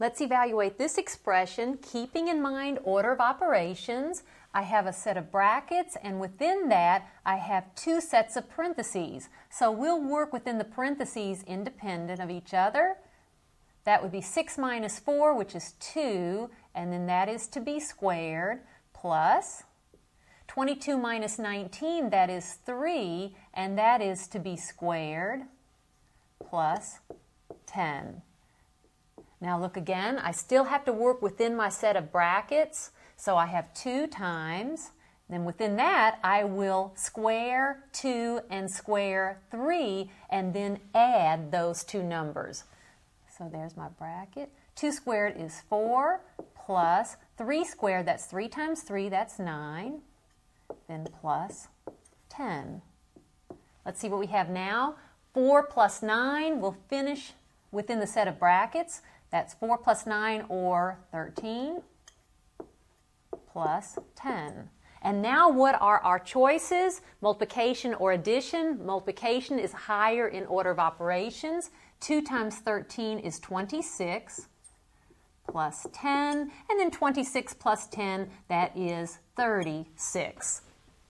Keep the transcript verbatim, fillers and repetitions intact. Let's evaluate this expression, keeping in mind order of operations. I have a set of brackets, and within that, I have two sets of parentheses. So we'll work within the parentheses independent of each other. That would be six minus four, which is two, and then that is to be squared, plus twenty-two minus nineteen, that is three, and that is to be squared, plus ten. Now look again, I still have to work within my set of brackets, so I have two times, then within that I will square two and square three and then add those two numbers. So there's my bracket. two squared is four plus three squared, that's three times three, that's nine, then plus ten. Let's see what we have now. four plus nine, we'll finish within the set of brackets. That's four plus nine, or thirteen, plus ten. And now what are our choices? Multiplication or addition. Multiplication is higher in order of operations. two times thirteen is twenty-six, plus ten, and then twenty-six plus ten, that is thirty-six.